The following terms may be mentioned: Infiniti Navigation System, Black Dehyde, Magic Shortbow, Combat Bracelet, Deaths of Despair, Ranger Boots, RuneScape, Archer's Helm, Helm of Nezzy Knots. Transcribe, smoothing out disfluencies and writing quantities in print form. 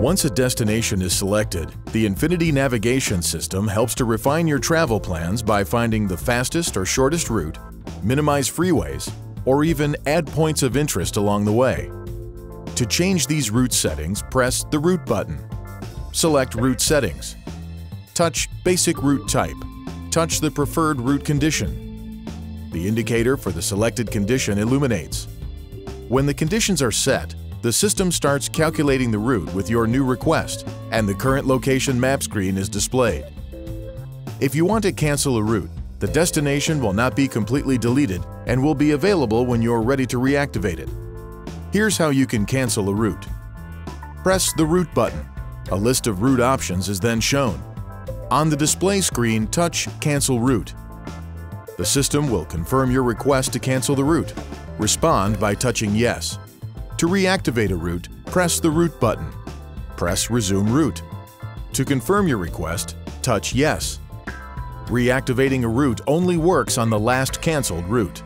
Once a destination is selected, the Infiniti Navigation System helps to refine your travel plans by finding the fastest or shortest route, minimize freeways, or even add points of interest along the way. To change these route settings, press the Route button. Select Route Settings. Touch Basic Route Type. Touch the preferred route condition. The indicator for the selected condition illuminates. When the conditions are set, the system starts calculating the route with your new request, and the current location map screen is displayed. If you want to cancel a route, the destination will not be completely deleted and will be available when you're ready to reactivate it. Here's how you can cancel a route. Press the Route button. A list of route options is then shown. On the display screen, touch Cancel Route. The system will confirm your request to cancel the route. Respond by touching Yes. To reactivate a route, press the Route button. Press Resume Route. To confirm your request, touch Yes. Reactivating a route only works on the last canceled route.